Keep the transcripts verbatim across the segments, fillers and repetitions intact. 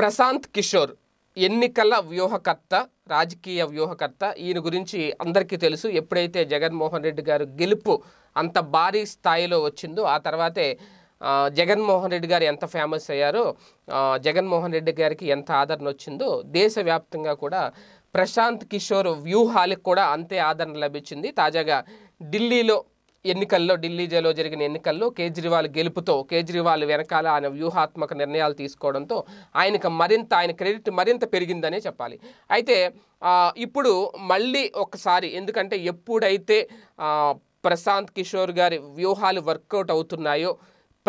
ప్రశాంత్ కిషోర్ ఎన్నికల వ్యూహకర్త, రాజకీయ వ్యూహకర్త. ఈయన గురించి అందరికీ తెలుసు. ఎప్పుడైతే జగన్మోహన్ రెడ్డి గారు గెలుపు అంత భారీ స్థాయిలో వచ్చిందో ఆ తర్వాతే జగన్మోహన్ రెడ్డి గారు ఎంత ఫేమస్ అయ్యారో, జగన్మోహన్ రెడ్డి గారికి ఎంత ఆదరణ వచ్చిందో దేశవ్యాప్తంగా కూడా ప్రశాంత్ కిషోర్ వ్యూహాలకు కూడా అంతే ఆదరణ లభించింది. తాజాగా ఢిల్లీలో ఎన్నికల్లో ఢిల్లీలో జరిగిన ఎన్నికల్లో కేజ్రీవాల్ గెలుపుతో, కేజ్రీవాల్ వెనకాల ఆయన వ్యూహాత్మక నిర్ణయాలు తీసుకోవడంతో ఆయనకు మరింత ఆయన క్రెడిట్ మరింత పెరిగిందనే చెప్పాలి. అయితే ఇప్పుడు మళ్ళీ ఒకసారి, ఎందుకంటే ఎప్పుడైతే ప్రశాంత్ కిషోర్ గారి వ్యూహాలు వర్కౌట్ అవుతున్నాయో,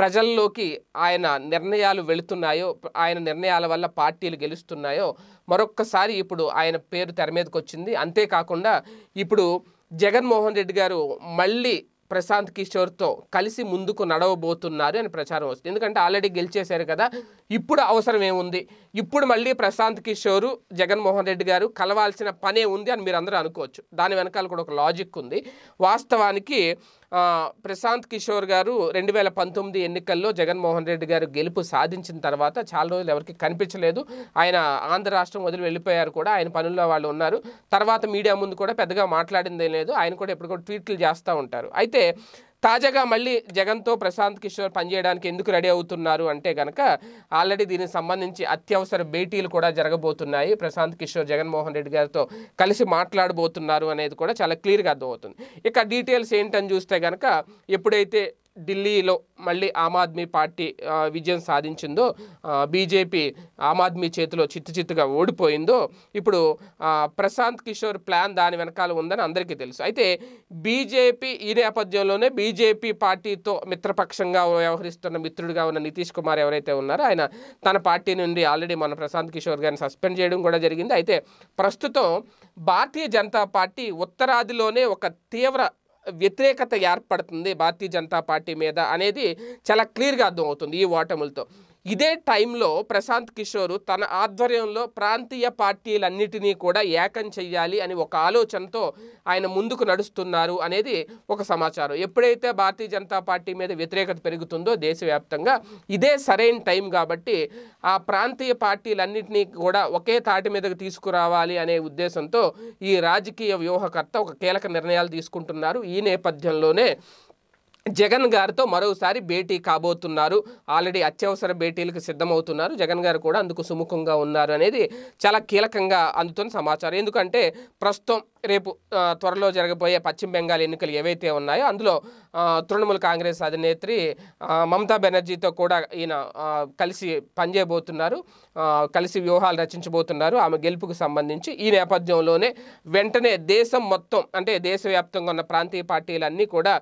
ప్రజల్లోకి ఆయన నిర్ణయాలు వెళుతున్నాయో, ఆయన నిర్ణయాల వల్ల పార్టీలు గెలుస్తున్నాయో, మరొక్కసారి ఇప్పుడు ఆయన పేరు తెర మీదకి వచ్చింది. అంతేకాకుండా ఇప్పుడు జగన్మోహన్ రెడ్డి గారు మళ్ళీ ప్రశాంత్ కిషోర్తో కలిసి ముందుకు నడవబోతున్నారు అని ప్రచారం వస్తుంది. ఎందుకంటే ఆల్రెడీ గెలిచేశారు కదా, ఇప్పుడు అవసరం ఏముంది, ఇప్పుడు మళ్ళీ ప్రశాంత్ కిషోరు జగన్మోహన్ రెడ్డి గారు కలవాల్సిన పనే ఉంది అని మీరు అందరూ అనుకోవచ్చు. దాని వెనకాల కూడా ఒక లాజిక్ ఉంది. వాస్తవానికి ప్రశాంత్ కిషోర్ గారు రెండు వేల పంతొమ్మిది ఎన్నికల్లో జగన్మోహన్ రెడ్డి గారు గెలుపు సాధించిన తర్వాత చాలా రోజులు ఎవరికి కనిపించలేదు. ఆయన ఆంధ్ర రాష్ట్రం వదిలి వెళ్ళిపోయారు కూడా, ఆయన పనుల్లో వాళ్ళు ఉన్నారు. తర్వాత మీడియా ముందు కూడా పెద్దగా మాట్లాడిందే లేదు. ఆయన కూడా ఎప్పుడు కూడా ట్వీట్లు చేస్తూ ఉంటారు. అయితే తాజాగా మళ్ళీ జగన్తో ప్రశాంత్ కిషోర్ పనిచేయడానికి ఎందుకు రెడీ అవుతున్నారు అంటే కనుక, ఆల్రెడీ దీనికి సంబంధించి అత్యవసర భేటీలు కూడా జరగబోతున్నాయి. ప్రశాంత్ కిషోర్ జగన్మోహన్ రెడ్డి గారితో కలిసి మాట్లాడబోతున్నారు అనేది కూడా చాలా క్లియర్గా అర్థమవుతుంది. ఇక డీటెయిల్స్ ఏంటని చూస్తే కనుక, ఎప్పుడైతే ఢిల్లీలో మళ్ళీ ఆమ్ ఆద్మీ పార్టీ విజయం సాధించిందో, బీజేపీ ఆమ్ ఆద్మీ చేతిలో చిత్తు చిత్తుగా ఓడిపోయిందో, ఇప్పుడు ప్రశాంత్ కిషోర్ ప్లాన్ దాని వెనకాల ఉందని అందరికీ తెలుసు. అయితే బీజేపీ ఈ నేపథ్యంలోనే బీజేపీ పార్టీతో మిత్రపక్షంగా వ్యవహరిస్తున్న, మిత్రుడిగా ఉన్న నితీష్ కుమార్ ఎవరైతే ఉన్నారో ఆయన తన పార్టీ నుండి ఆల్రెడీ మన ప్రశాంత్ కిషోర్ గారిని సస్పెండ్ చేయడం కూడా జరిగింది. అయితే ప్రస్తుతం భారతీయ జనతా పార్టీ ఉత్తరాదిలోనే ఒక తీవ్ర వ్యతిరేకత ఏర్పడుతుంది భారతీయ జనతా పార్టీ మీద అనేది చాలా క్లియర్గా అర్థమవుతుంది ఈ ఓటములతో. ఇదే టైంలో ప్రశాంత్ కిషోర్ తన ఆధ్వర్యంలో ప్రాంతీయ పార్టీలన్నిటినీ కూడా ఏకం చెయ్యాలి అని ఒక ఆలోచనతో ఆయన ముందుకు నడుస్తున్నారు అనేది ఒక సమాచారం. ఎప్పుడైతే భారతీయ జనతా పార్టీ మీద వ్యతిరేకత పెరుగుతుందో దేశవ్యాప్తంగా, ఇదే సరైన టైం కాబట్టి ఆ ప్రాంతీయ పార్టీలన్నింటినీ కూడా ఒకే తాటి మీదకు తీసుకురావాలి అనే ఉద్దేశంతో ఈ రాజకీయ వ్యూహకర్త ఒక కీలక నిర్ణయాలు తీసుకుంటున్నారు. ఈ నేపథ్యంలోనే జగన్ గారితో మరోసారి భేటీ కాబోతున్నారు. ఆల్రెడీ అత్యవసర భేటీలకు సిద్ధమవుతున్నారు. జగన్ గారు కూడా అందుకు సుముఖంగా ఉన్నారు అనేది చాలా కీలకంగా అందుతున్న సమాచారం. ఎందుకంటే ప్రస్తుతం రేపు త్వరలో జరగబోయే పశ్చిమ బెంగాల్ ఎన్నికలు ఏవైతే ఉన్నాయో అందులో తృణమూల్ కాంగ్రెస్ అధినేత్రి మమతా బెనర్జీతో కూడా ఈయన కలిసి పనిచేయబోతున్నారు, కలిసి వ్యూహాలు రచించబోతున్నారు ఆమె గెలుపుకు సంబంధించి. ఈ నేపథ్యంలోనే వెంటనే దేశం మొత్తం, అంటే దేశవ్యాప్తంగా ఉన్న ప్రాంతీయ పార్టీలన్నీ కూడా,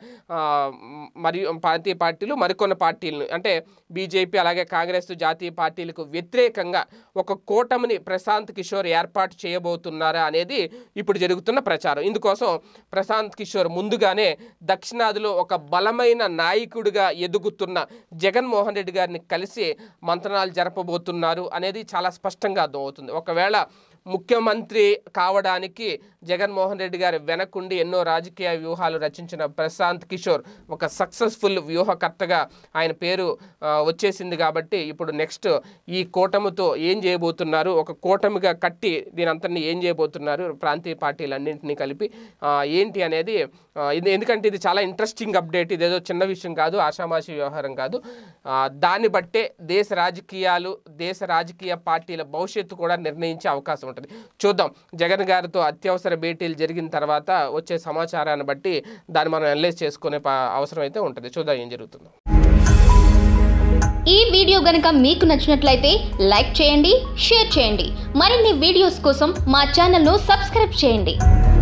మరియు ప్రాంతీయ పార్టీలు మరికొన్ని పార్టీలను, అంటే బీజేపీ అలాగే కాంగ్రెస్ జాతీయ పార్టీలకు వ్యతిరేకంగా ఒక కూటమిని ప్రశాంత్ కిషోర్ ఏర్పాటు చేయబోతున్నారా అనేది ఇప్పుడు జరుగుతుంది ప్రచారం. ఇందుకోసం ప్రశాంత్ కిషోర్ ముందుగానే దక్షిణాదిలో ఒక బలమైన నాయకుడిగా ఎదుగుతున్న జగన్మోహన్ రెడ్డి గారిని కలిసి మంత్రణాలు జరపబోతున్నారు అనేది చాలా స్పష్టంగా అర్థమవుతుంది. ఒకవేళ ముఖ్యమంత్రి కావడానికి జగన్మోహన్ రెడ్డి గారు వెనకుండి ఎన్నో రాజకీయ వ్యూహాలు రచించిన ప్రశాంత్ కిషోర్ ఒక సక్సెస్ఫుల్ వ్యూహకర్తగా ఆయన పేరు వచ్చేసింది కాబట్టి ఇప్పుడు నెక్స్ట్ ఈ కూటమితో ఏం చేయబోతున్నారు, ఒక కూటమిగా కట్టి దీని అంతని ఏం చేయబోతున్నారు, ప్రాంతీయ పార్టీలన్నింటినీ కలిపి ఏంటి అనేది, ఎందుకంటే ఇది చాలా ఇంట్రెస్టింగ్ అప్డేట్. ఇదేదో చిన్న విషయం కాదు, ఆషామాషి వ్యవహారం కాదు. దాన్ని బట్టే దేశ రాజకీయాలు, దేశ రాజకీయ పార్టీల భవిష్యత్తు కూడా నిర్ణయించే అవకాశం ఉంటుంది. చూద్దాం, జగన్ గారితో అత్యవసర భేటీలు జరిగిన తర్వాత వచ్చే సమాచారాన్ని బట్టి దాన్ని మనం అనలైజ్ చేసుకునే అవసరం అయితే ఉంటుంది. చూద్దాం ఏం జరుగుతుందో. ఈ వీడియో గనుక మీకు నచ్చినట్లయితే లైక్ చేయండి, షేర్ చేయండి. మరిన్ని వీడియోస్ కోసం మా ఛానల్ను సబ్స్క్రైబ్ చేయండి.